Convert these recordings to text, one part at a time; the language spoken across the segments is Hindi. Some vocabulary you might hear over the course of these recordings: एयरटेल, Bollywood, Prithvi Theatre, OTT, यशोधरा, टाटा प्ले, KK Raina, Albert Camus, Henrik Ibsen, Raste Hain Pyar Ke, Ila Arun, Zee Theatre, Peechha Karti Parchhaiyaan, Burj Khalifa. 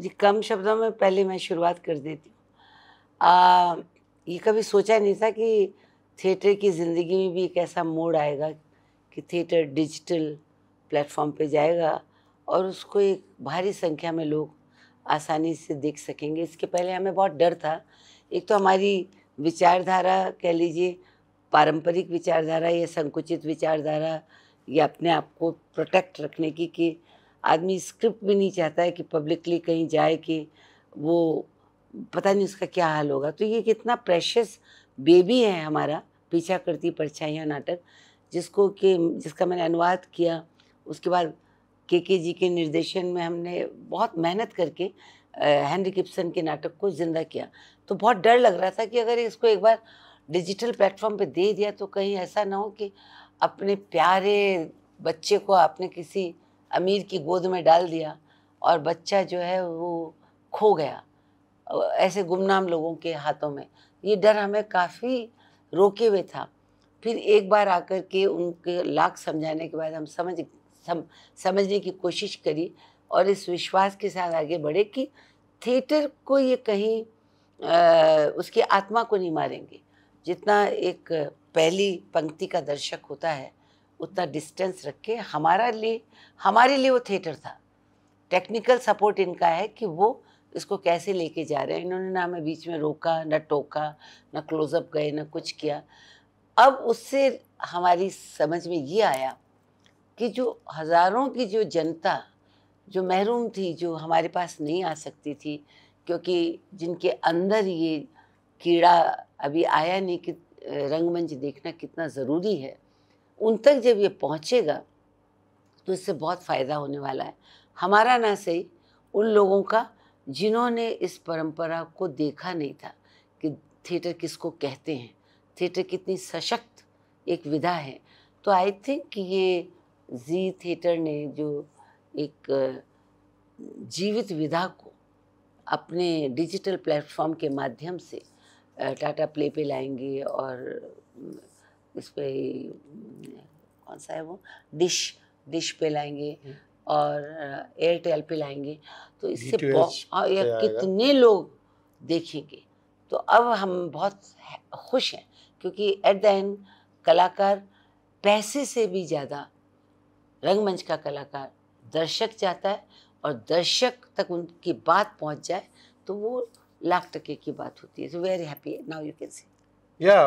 जी कम शब्दों में पहले मैं शुरुआत कर देती हूँ। ये कभी सोचा नहीं था कि थिएटर की ज़िंदगी में भी एक ऐसा मोड़ आएगा कि थिएटर डिजिटल प्लेटफॉर्म पे जाएगा और उसको एक भारी संख्या में लोग आसानी से देख सकेंगे। इसके पहले हमें बहुत डर था। एक तो हमारी विचारधारा कह लीजिए पारंपरिक विचारधारा या संकुचित विचारधारा या अपने आप को प्रोटेक्ट रखने की कि आदमी स्क्रिप्ट भी नहीं चाहता है कि पब्लिकली कहीं जाए कि वो पता नहीं उसका क्या हाल होगा। तो ये कितना प्रेशियस बेबी है हमारा पीछा करती परछाइयाँ नाटक, जिसको कि जिसका मैंने अनुवाद किया। उसके बाद केके जी के निर्देशन में हमने बहुत मेहनत करके हेनरिक इब्सन के नाटक को ज़िंदा किया। तो बहुत डर लग रहा था कि अगर इसको एक बार डिजिटल प्लेटफॉर्म पे दे दिया तो कहीं ऐसा ना हो कि अपने प्यारे बच्चे को आपने किसी अमीर की गोद में डाल दिया और बच्चा जो है वो खो गया ऐसे गुमनाम लोगों के हाथों में। ये डर हमें काफ़ी रोके हुए था। फिर एक बार आकर के उनके लाख समझाने के बाद हम समझने की कोशिश करी और इस विश्वास के साथ आगे बढ़े कि थिएटर को ये कहीं उसकी आत्मा को नहीं मारेंगे। जितना एक पहली पंक्ति का दर्शक होता है उतना डिस्टेंस रख के हमारे लिए वो थिएटर था। टेक्निकल सपोर्ट इनका है कि वो इसको कैसे लेके जा रहे हैं। इन्होंने ना हमें बीच में रोका ना टोका ना क्लोजअप गए ना कुछ किया। अब उससे हमारी समझ में ये आया कि जो हज़ारों की जो जनता जो महरूम थी, जो हमारे पास नहीं आ सकती थी क्योंकि जिनके अंदर ये कीड़ा अभी आया नहीं कि रंगमंच देखना कितना ज़रूरी है, उन तक जब ये पहुँचेगा तो इससे बहुत फ़ायदा होने वाला है। हमारा ना सही उन लोगों का जिन्होंने इस परंपरा को देखा नहीं था कि थिएटर किसको कहते हैं, थिएटर कितनी सशक्त एक विधा है। तो आई थिंक ये जी थिएटर ने जो एक जीवित विधा को अपने डिजिटल प्लेटफॉर्म के माध्यम से टाटा प्ले पे लाएंगे और इस पे कौन सा है वो डिश पे लाएंगे और एयरटेल पे लाएंगे, तो इससे कितने लोग देखेंगे। तो अब हम बहुत खुश हैं क्योंकि एट द एंड कलाकार पैसे से भी ज़्यादा रंगमंच का कलाकार दर्शक चाहता है और दर्शक तक उनकी बात पहुंच जाए तो वो लाख टके की बात होती है। So very happy now you can see या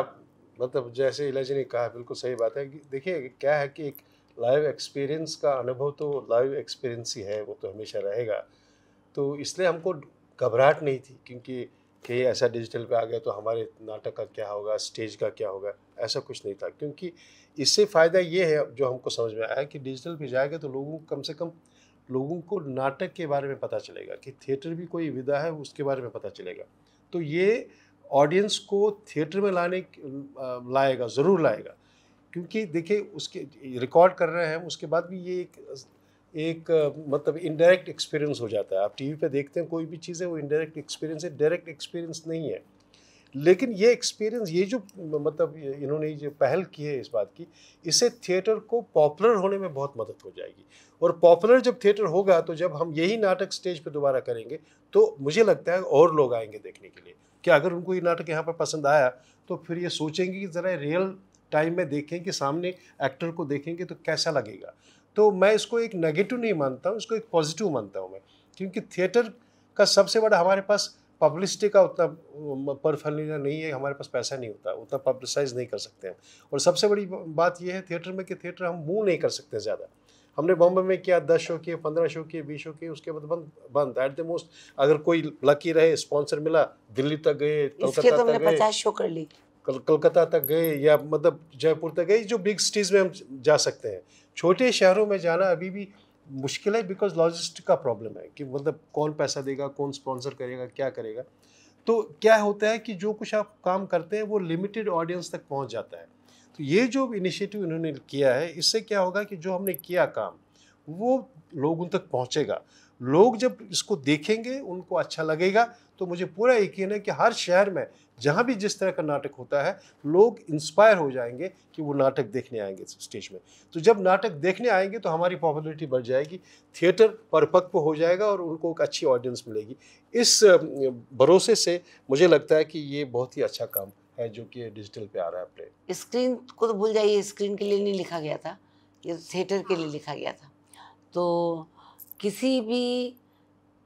मतलब जैसे इला जी ने कहा बिल्कुल सही बात है। देखिए क्या है कि एक लाइव एक्सपीरियंस का अनुभव तो लाइव एक्सपीरियंस ही है, वो तो हमेशा रहेगा। तो इसलिए हमको घबराहट नहीं थी क्योंकि कि ऐसा डिजिटल पे आ गया तो हमारे नाटक का क्या होगा, स्टेज का क्या होगा, ऐसा कुछ नहीं था। क्योंकि इससे फ़ायदा ये है जो हमको समझ में आया कि डिजिटल पे जाएगा तो लोगों को कम से कम लोगों को नाटक के बारे में पता चलेगा कि थिएटर भी कोई विधा है, उसके बारे में पता चलेगा। तो ये ऑडियंस को थिएटर में लाएगा, ज़रूर लाएगा। क्योंकि देखिए उसके रिकॉर्ड कर रहे हैं उसके बाद भी ये एक मतलब इनडायरेक्ट एक्सपीरियंस हो जाता है। आप टीवी पे देखते हैं कोई भी चीज़ है वो इनडायरेक्ट एक्सपीरियंस है, डायरेक्ट एक्सपीरियंस नहीं है। लेकिन ये एक्सपीरियंस ये जो मतलब इन्होंने जो पहल की है इस बात की, इससे थिएटर को पॉपुलर होने में बहुत मदद हो जाएगी। और पॉपुलर जब थिएटर होगा तो जब हम यही नाटक स्टेज पर दोबारा करेंगे तो मुझे लगता है और लोग आएंगे देखने के लिए। कि अगर उनको ये नाटक यहाँ पर पसंद आया तो फिर ये सोचेंगे कि ज़रा रियल टाइम में देखें कि सामने एक्टर को देखेंगे तो कैसा लगेगा। तो मैं इसको एक नेगेटिव नहीं मानता हूँ, इसको एक पॉजिटिव मानता हूँ मैं। क्योंकि थिएटर का सबसे बड़ा हमारे पास पब्लिसिटी का उतना परफॉर्मेंस नहीं है, हमारे पास पैसा नहीं होता, उतना पब्लिसाइज नहीं कर सकते हैं। और सबसे बड़ी बात यह है थिएटर में कि थिएटर हम मूव नहीं कर सकते ज़्यादा। हमने बॉम्बे में किया 10 शो किए, 15 शो किए, 20 शो किए, उसके बाद बंद। एट द मोस्ट अगर कोई लकी रहे स्पॉन्सर मिला, दिल्ली तक गए, कलकत्ता तक गए, 50 शो कर ली, कलकत्ता तक गए या मतलब जयपुर तक गए, जो बिग सिटीज़ में हम जा सकते हैं। छोटे शहरों में जाना अभी भी मुश्किल है बिकॉज लॉजिस्टिक का प्रॉब्लम है कि मतलब कौन पैसा देगा, कौन स्पॉन्सर करेगा, क्या करेगा। तो क्या होता है कि जो कुछ आप काम करते हैं वो लिमिटेड ऑडियंस तक पहुंच जाता है। तो ये जो इनिशिएटिव इन्होंने किया है इससे क्या होगा कि जो हमने किया काम वो लोगों तक पहुँचेगा। लोग जब इसको देखेंगे उनको अच्छा लगेगा। तो मुझे पूरा यकीन है कि हर शहर में जहाँ भी जिस तरह का नाटक होता है लोग इंस्पायर हो जाएंगे कि वो नाटक देखने आएंगे स्टेज में। तो जब नाटक देखने आएंगे तो हमारी पॉपुलैरिटी बढ़ जाएगी, थिएटर परिपक्व हो जाएगा और उनको एक अच्छी ऑडियंस मिलेगी। इस भरोसे से मुझे लगता है कि ये बहुत ही अच्छा काम है जो कि डिजिटल पे आ रहा है। अपने स्क्रीन को तो भूल जाइए, स्क्रीन के लिए नहीं लिखा गया था, ये थिएटर के लिए लिखा गया था। तो किसी भी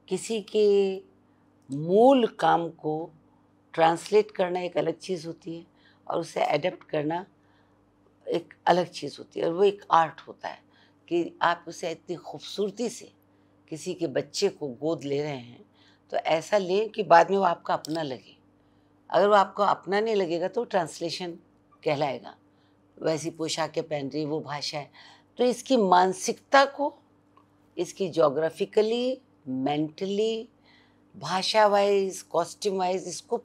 किसी के मूल काम को ट्रांसलेट करना एक अलग चीज़ होती है और उसे एडेप्ट करना एक अलग चीज़ होती है, और वो एक आर्ट होता है कि आप उसे इतनी खूबसूरती से किसी के बच्चे को गोद ले रहे हैं तो ऐसा लें कि बाद में वो आपका अपना लगे। अगर वो आपको अपना नहीं लगेगा तो ट्रांसलेशन कहलाएगा, वैसी पोशाकें पहन रही वो भाषा है। तो इसकी मानसिकता को, इसकी जोग्राफिकली, मेंटली, भाषा वाइज, कॉस्ट्यूम वाइज, इसको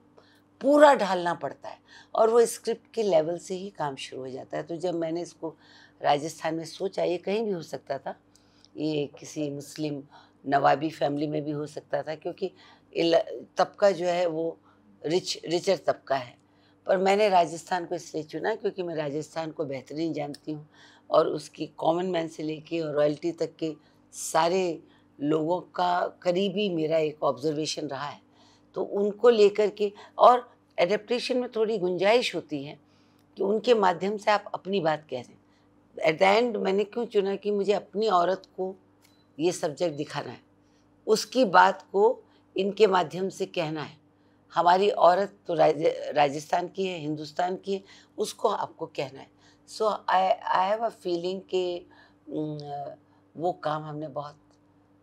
पूरा ढालना पड़ता है और वो स्क्रिप्ट के लेवल से ही काम शुरू हो जाता है। तो जब मैंने इसको राजस्थान में सोचा, ये कहीं भी हो सकता था, ये किसी मुस्लिम नवाबी फैमिली में भी हो सकता था क्योंकि तबका जो है वो रिचर तबका है, पर मैंने राजस्थान को इसलिए चुना क्योंकि मैं राजस्थान को बेहतरीन जानती हूँ और उसकी कॉमन मैन से लेके और रॉयल्टी तक के सारे लोगों का करीबी मेरा एक ऑब्जर्वेशन रहा है। तो उनको लेकर के, और एडेप्टेशन में थोड़ी गुंजाइश होती है कि उनके माध्यम से आप अपनी बात कह रहे हैं। एट द एंड मैंने क्यों चुना कि मुझे अपनी औरत को ये सब्जेक्ट दिखाना है, उसकी बात को इनके माध्यम से कहना है। हमारी औरत तो राजस्थान की है, हिंदुस्तान की है, उसको आपको कहना है। सो आई हैव अ फीलिंग कि वो काम हमने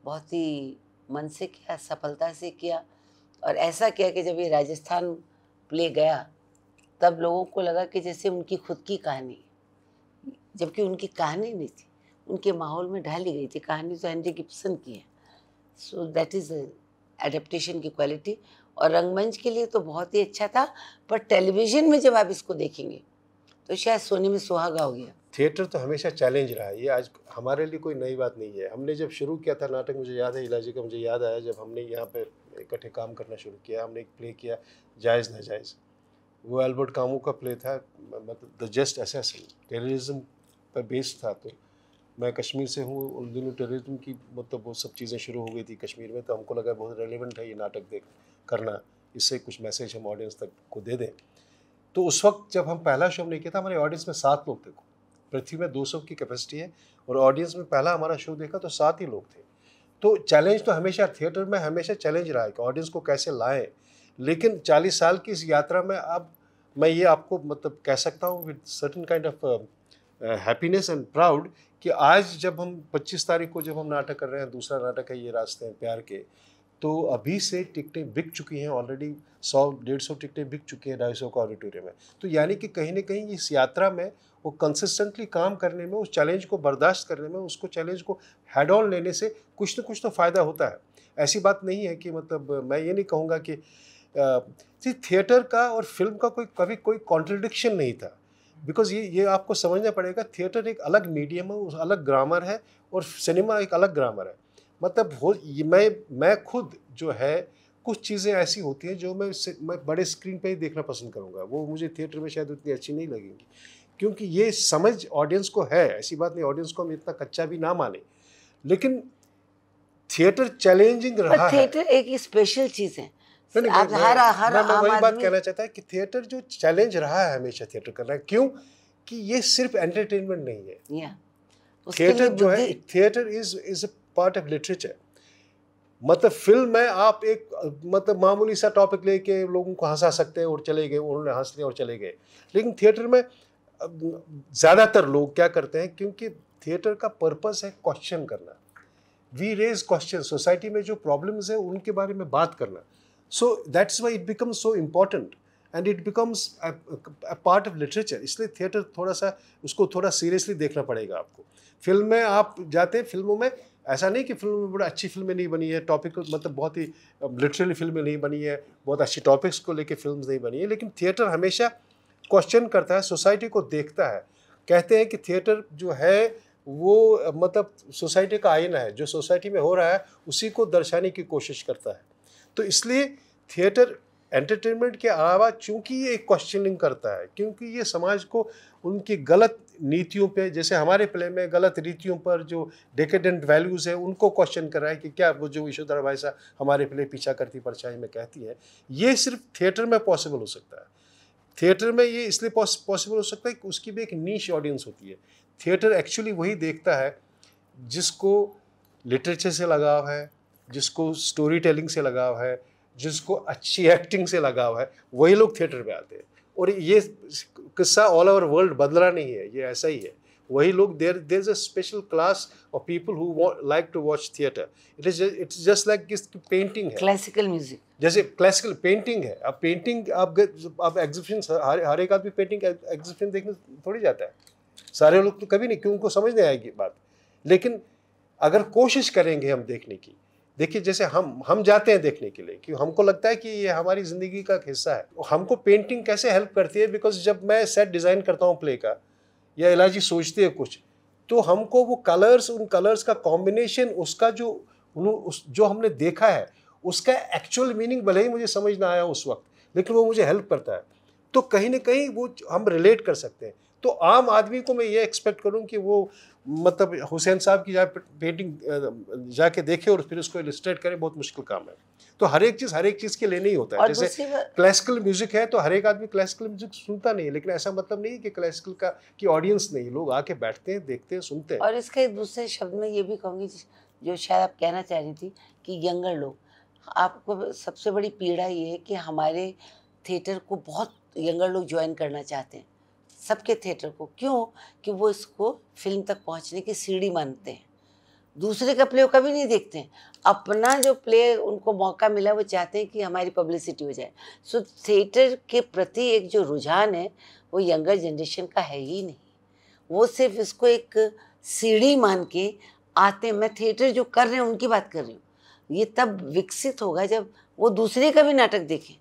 बहुत ही मन से किया, सफलता से किया, और ऐसा किया कि जब ये राजस्थान प्ले गया तब लोगों को लगा कि जैसे उनकी खुद की कहानी, जबकि उनकी कहानी नहीं थी, उनके माहौल में ढाली गई थी। कहानी तो हेनरिक इब्सन की है। सो दैट इज़ एडेप्टेशन की क्वालिटी। और रंगमंच के लिए तो बहुत ही अच्छा था, पर टेलीविज़न में जब आप इसको देखेंगे तो शायद सोने में सुहागा हो गया। थिएटर तो हमेशा चैलेंज रहा है, ये आज हमारे लिए कोई नई बात नहीं है। हमने जब शुरू किया था नाटक, मुझे याद है, इलाजी का मुझे याद आया, जब हमने यहाँ पे इकट्ठे काम करना शुरू किया, हमने एक प्ले किया जायज़ नाजायज़, वो एल्बर्ट कामू का प्ले था, मतलब द जस्ट असैसिन, टेररिज्म पर बेस्ड था। तो मैं कश्मीर से हूँ, उन दिनों टेररिज्म की मतलब वो सब चीज़ें शुरू हो गई थी कश्मीर में, तो हमको लगा बहुत रेलिवेंट है ये नाटक करना, इससे कुछ मैसेज हम ऑडियंस तक को दे दें। तो उस वक्त जब हम पहला शो हमने किया था, हमारे ऑडियंस में 7 लोग थे। पृथ्वी में 200 की कैपेसिटी है और ऑडियंस में पहला हमारा शो देखा तो 7 ही लोग थे। तो चैलेंज तो हमेशा थिएटर में हमेशा चैलेंज रहा है कि ऑडियंस को कैसे लाएं। लेकिन 40 साल की इस यात्रा में अब मैं ये आपको मतलब कह सकता हूँ with certain kind of happiness and proud कि आज जब हम 25 तारीख को जब हम नाटक कर रहे हैं, दूसरा नाटक है ये रास्ते हैं प्यार के, तो अभी से टिकटें बिक चुकी हैं ऑलरेडी, 100-150 टिकटें बिक चुकी हैं 250 का ऑडिटोरियम है। तो यानी कि कहीं ना कहीं इस यात्रा में वो कंसिस्टेंटली काम करने में, उस चैलेंज को बर्दाश्त करने में, उसको चैलेंज को हेड ऑन लेने से कुछ तो फ़ायदा होता है। ऐसी बात नहीं है कि मतलब मैं ये नहीं कहूँगा कि थिएटर का और फिल्म का कोई कभी कोई कॉन्ट्रडिक्शन नहीं था, बिकॉज ये आपको समझना पड़ेगा, थिएटर एक अलग मीडियम है, उस अलग ग्रामर है और सिनेमा एक अलग ग्रामर है। मतलब मैं खुद जो है कुछ चीज़ें ऐसी होती हैं जो मैं बड़े स्क्रीन पे ही देखना पसंद करूँगा, वो मुझे थिएटर में शायद उतनी अच्छी नहीं लगेंगी, क्योंकि ये समझ ऑडियंस को है। ऐसी बात नहीं, ऑडियंस को हम इतना कच्चा भी ना माने, लेकिन थिएटर चैलेंजिंग रहा है। थिएटर एक स्पेशल चीज़ है। मैं वही बात कहना चाहता है कि थिएटर जो चैलेंज रहा है हमेशा, थिएटर करना, क्यों कि ये सिर्फ एंटरटेनमेंट नहीं है। थिएटर जो है, theatre is a part of literature. मतलब फिल्म में आप एक मतलब मामूली सा टॉपिक लेके लोगों को हंसा सकते हैं और चले गए, उन्होंने हंस लिया और चले गए। लेकिन थिएटर में ज़्यादातर लोग क्या करते हैं, क्योंकि थिएटर का पर्पस है क्वेश्चन करना, वी रेज क्वेश्चन, सोसाइटी में जो प्रॉब्लम्स है उनके बारे में बात करना। So that's why it becomes so important and it becomes a part of literature. इसलिए थिएटर थोड़ा सा उसको थोड़ा सीरियसली देखना पड़ेगा आपको। फिल्म में आप जाते हैं, फिल्मों में ऐसा नहीं कि फिल्म में बड़ा अच्छी फिल्में नहीं बनी है, टॉपिक मतलब बहुत ही लिटरली फिल्में नहीं बनी है, बहुत अच्छी टॉपिक्स को लेके फिल्म्स नहीं बनी है, लेकिन थिएटर हमेशा क्वेश्चन करता है, सोसाइटी को देखता है। कहते हैं कि थिएटर जो है वो मतलब सोसाइटी का आईना है, जो सोसाइटी में हो रहा है उसी को दर्शाने की कोशिश करता है। तो इसलिए थिएटर एंटरटेनमेंट के अलावा चूंकि ये क्वेश्चनिंग करता है, क्योंकि ये समाज को उनकी गलत नीतियों पे, जैसे हमारे प्ले में गलत रीतियों पर जो डेकेडेंट वैल्यूज़ है उनको क्वेश्चन कर रहा है कि क्या वो जो यशोधरा भाई साहब हमारे प्ले पीछा करती परछाई में कहती है, ये सिर्फ थिएटर में पॉसिबल हो सकता है। थिएटर में ये इसलिए पॉसिबल हो सकता है कि उसकी भी एक नीश ऑडियंस होती है। थिएटर एक्चुअली वही देखता है जिसको लिटरेचर से लगाव है, जिसको स्टोरी टेलिंग से लगाव है, जिसको अच्छी एक्टिंग से लगाव है, वही लोग थिएटर में आते हैं। और ये किस्सा ऑल ओवर वर्ल्ड बदल रहा नहीं है, ये ऐसा ही है। वही लोग, there is a special class of people who like to watch theatre. It's just like painting है, क्लासिकल म्यूजिक, जैसे क्लासिकल पेंटिंग है। अब पेंटिंग आप एग्जिबिशन, हर एक आदमी पेंटिंग एग्जिबिशन देखने थोड़ी जाता है, सारे लोग तो कभी नहीं, क्यों उनको समझ नहीं आएगी बात। लेकिन अगर कोशिश करेंगे हम देखने की, देखिए जैसे हम जाते हैं देखने के लिए, क्यों हमको लगता है कि ये हमारी ज़िंदगी का एक हिस्सा है। हमको पेंटिंग कैसे हेल्प करती है, बिकॉज जब मैं सेट डिज़ाइन करता हूँ प्ले का, या इलाजी सोचती है कुछ, तो हमको वो कलर्स, उन कलर्स का कॉम्बिनेशन, उसका जो हमने देखा है उसका एक्चुअल मीनिंग भले ही मुझे समझ ना आया उस वक्त, लेकिन वो मुझे हेल्प करता है। तो कहीं ना कहीं वो हम रिलेट कर सकते हैं। तो आम आदमी को मैं ये एक्सपेक्ट करूं कि वो मतलब हुसैन साहब की पेंटिंग जाके देखे और फिर उसको इलस्ट्रेट करें, बहुत मुश्किल काम है। तो हर एक चीज़ के लिए नहीं होता है। जैसे क्लासिकल म्यूजिक है तो हर एक आदमी क्लासिकल म्यूजिक सुनता नहीं है, लेकिन ऐसा मतलब नहीं कि क्लासिकल का कि ऑडियंस नहीं, लोग आके बैठते हैं, देखते हैं, सुनते हैं। और इसके दूसरे शब्द में ये भी कहूँगी, जो शायद आप कहना चाह रही थी कि यंगर लोग, आपको सबसे बड़ी पीड़ा ये है कि हमारे थिएटर को बहुत यंगर लोग ज्वाइन करना चाहते हैं, सबके थिएटर को, क्यों कि वो इसको फिल्म तक पहुंचने की सीढ़ी मानते हैं। दूसरे का प्ले कभी नहीं देखते हैं, अपना जो प्ले उनको मौका मिला वो चाहते हैं कि हमारी पब्लिसिटी हो जाए। सो थिएटर के प्रति एक जो रुझान है वो यंगर जनरेशन का है ही नहीं, वो सिर्फ इसको एक सीढ़ी मान के आते। मैं थिएटर जो कर रहे हैं उनकी बात कर रही हूँ, ये तब विकसित होगा जब वो दूसरे का भी नाटक देखें,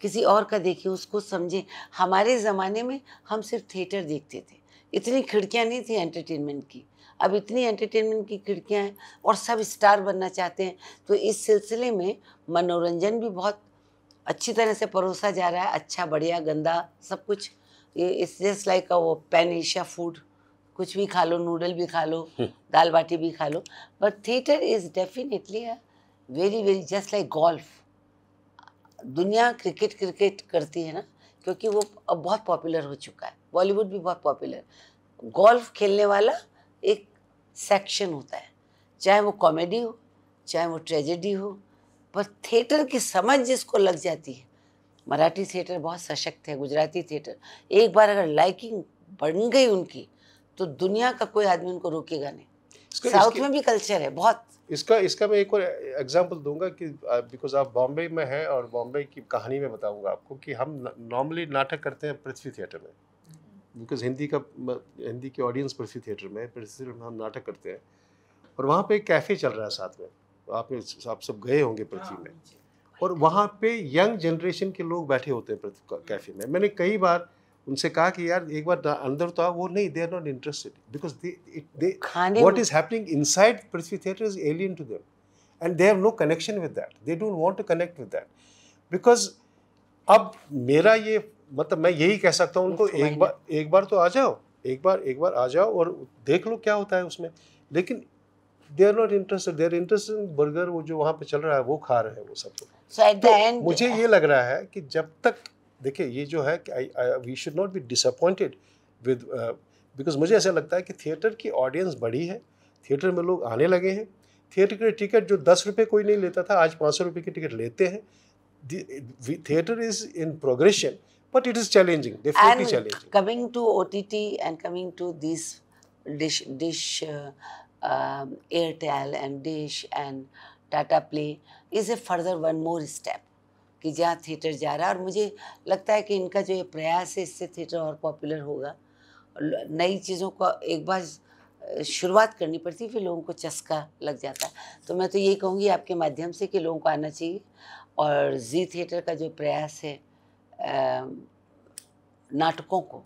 किसी और का देखें, उसको समझें। हमारे ज़माने में हम सिर्फ थिएटर देखते थे, इतनी खिड़कियां नहीं थी एंटरटेनमेंट की, अब इतनी एंटरटेनमेंट की खिड़कियां हैं और सब स्टार बनना चाहते हैं। तो इस सिलसिले में मनोरंजन भी बहुत अच्छी तरह से परोसा जा रहा है, अच्छा, बढ़िया, गंदा, सब कुछ। इट्स जस्ट लाइक वो पैन एशिया फूड, कुछ भी खा लो, नूडल भी खा लो, दाल बाटी भी खा लो। But theatre is definitely very very just like golf. दुनिया क्रिकेट करती है ना, क्योंकि वो अब बहुत पॉपुलर हो चुका है, बॉलीवुड भी बहुत पॉपुलर। गोल्फ खेलने वाला एक सेक्शन होता है, चाहे वो कॉमेडी हो, चाहे वो ट्रेजेडी हो, पर थिएटर की समझ जिसको लग जाती है। मराठी थिएटर बहुत सशक्त है, गुजराती थिएटर, एक बार अगर लाइकिंग बढ़ गई उनकी तो दुनिया का कोई आदमी उनको रोकेगा नहीं। साउथ में भी कल्चर है बहुत। इसका मैं एक और एग्जांपल दूंगा कि बिकॉज आप बॉम्बे में हैं और बॉम्बे की कहानी में बताऊंगा आपको कि हम नॉर्मली नाटक करते हैं पृथ्वी थिएटर में, बिकॉज हिंदी की ऑडियंस पृथ्वी थिएटर में हम नाटक करते हैं। और वहाँ पे एक कैफ़े चल रहा है साथ में, आप सब गए होंगे पृथ्वी में, और वहाँ पे यंग जनरेशन के लोग बैठे होते हैं कैफ़े में। मैंने कई बार उनसे कहा कि यार एक बार अंदर तो आओ, वो नहीं, they are not interested because they what is happening inside Prithvi theatre is alien to them and they have no connection with that, they don't want to connect with that. Because अब मेरा ये मतलब मैं यही कह सकता हूँ उनको, एक बार तो आ जाओ, एक बार आ जाओ और देख लो क्या होता है उसमें। लेकिन they are not interested, they are interested in burger, वो जो वहाँ पे चल रहा है वो खा रहे हैं वो सब। So at the end, मुझे ये लग रहा है कि जब तक, देखिए ये जो है कि we should not be disappointed with, because मुझे ऐसा लगता है कि थिएटर की ऑडियंस बड़ी है, थिएटर में लोग आने लगे हैं। थिएटर के टिकट जो 10 रुपये कोई नहीं लेता था, आज 500 रुपये की टिकट लेते हैं। Theatre is in progression but it is challenging, definitely challenging. Coming to OTT and coming to this dish एयरटेल and dish and टाटा प्ले is a further one more step कि जहाँ थिएटर जा रहा है। और मुझे लगता है कि इनका जो ये प्रयास है इससे थिएटर और पॉपुलर होगा। नई चीज़ों को एक बार शुरुआत करनी पड़ती है, फिर लोगों को चस्का लग जाता है। तो मैं तो यही कहूँगी आपके माध्यम से कि लोगों को आना चाहिए, और जी थिएटर का जो प्रयास है नाटकों को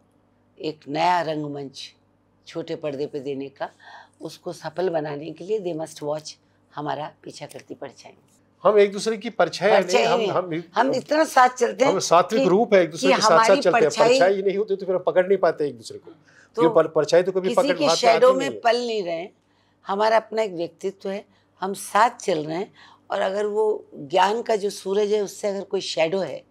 एक नया रंगमंच छोटे पर्दे पे देने का, उसको सफल बनाने के लिए दे मस्ट वॉच हमारा पीछा करती परछाई। हम एक दूसरे की परछाई नहीं, हम इतना साथ चलते हैं, हम सात्विक रूप है, एक दूसरे के साथ साथ चलते हैं। परछाई नहीं होती तो फिर हम पकड़ नहीं पाते एक दूसरे को, क्योंकि परछाई तो कभी पकड़ नहीं, शैडो में पल नहीं रहे। हमारा अपना एक व्यक्तित्व है, हम साथ चल रहे हैं, और अगर वो ज्ञान का जो सूरज है उससे अगर कोई शैडो है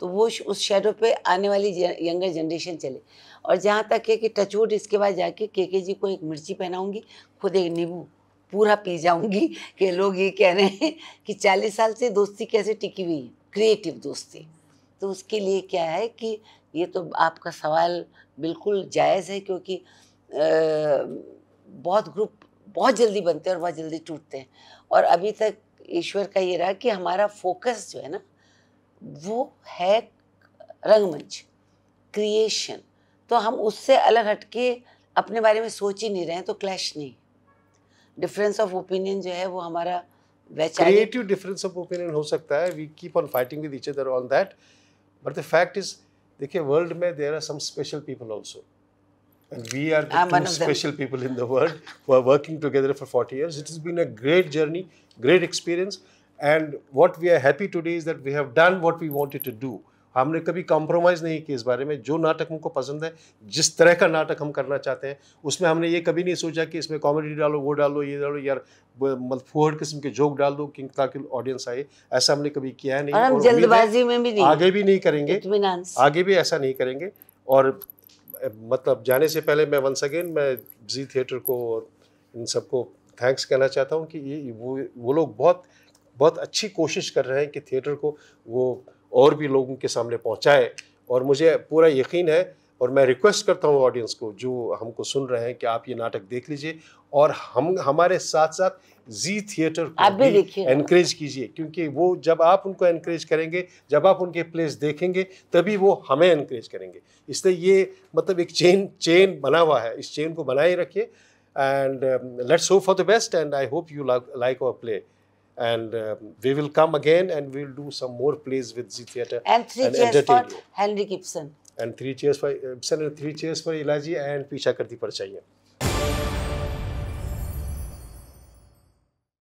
तो वो उस शैडो पे आने वाली यंगर जनरेशन चले। और जहाँ तक है कि टचवुड, इसके बाद जाके केके जी को एक मिर्ची पहनाऊंगी, खुद एक नींबू पूरा पी जाऊंगी कि लोग ये कह रहे हैं कि 40 साल से दोस्ती कैसे टिकी हुई है, क्रिएटिव दोस्ती। तो उसके लिए क्या है कि ये तो आपका सवाल बिल्कुल जायज़ है, क्योंकि बहुत ग्रुप बहुत जल्दी बनते हैं और बहुत जल्दी टूटते हैं। और अभी तक ईश्वर का ये रहा कि हमारा फोकस जो है ना वो है रंगमंच क्रिएशन, तो हम उससे अलग हटके अपने बारे में सोच ही नहीं रहे हैं, तो क्लैश नहीं। डिफरेंस ऑफ ओपिनियन जो है वो हमारा वैचारिक क्रिएटिव डिफरेंस ऑफ ओपिनियन हो सकता है। We keep on fighting with each other on that, but the fact is, देखिए वर्ल्ड में there are some special people also and we are the two special people in the world who are working together for 40 years. It has been a great journey, great experience, and what we are happy today is that we have done what we wanted to do. हमने कभी compromise नहीं किया इस बारे में। जो नाटक हमको पसंद है, जिस तरह का नाटक हम करना चाहते हैं, उसमें हमने ये कभी नहीं सोचा कि इसमें कॉमेडी डालो, वो डालो, ये डालो, यार मतलब फोहड़ किस्म के जोक डाल दो कि ताकि ऑडियंस आए, ऐसा हमने कभी किया नहीं। और हम जल्दबाजी में भी नहीं, आगे भी नहीं करेंगे, आगे भी ऐसा नहीं करेंगे। और मतलब जाने से पहले मैं वंस अगेन मैं जी थिएटर को और इन सबको थैंक्स कहना चाहता हूं कि ये वो लोग बहुत बहुत अच्छी कोशिश कर रहे हैं कि थिएटर को वो और भी लोगों के सामने पहुंचाए। और मुझे पूरा यकीन है, और मैं रिक्वेस्ट करता हूं ऑडियंस को जो हमको सुन रहे हैं कि आप ये नाटक देख लीजिए, और हम हमारे साथ साथ जी थिएटर को भी एनकरेज कीजिए, क्योंकि वो जब आप उनको एनकरेज करेंगे, जब आप उनके प्लेस देखेंगे, तभी वो हमें एनकरेज करेंगे। इसलिए ये मतलब एक चेन बना हुआ है, इस चेन को बनाए रखिए, and let's hope for the best, and I hope you like our play, and we will come again and we will do some more plays with Zee Theatre and cheers for Henrik Ibsen and 3 cheers for Ibsen and 3 cheers for Ila ji and Peechha Karti Parchhaiyaan.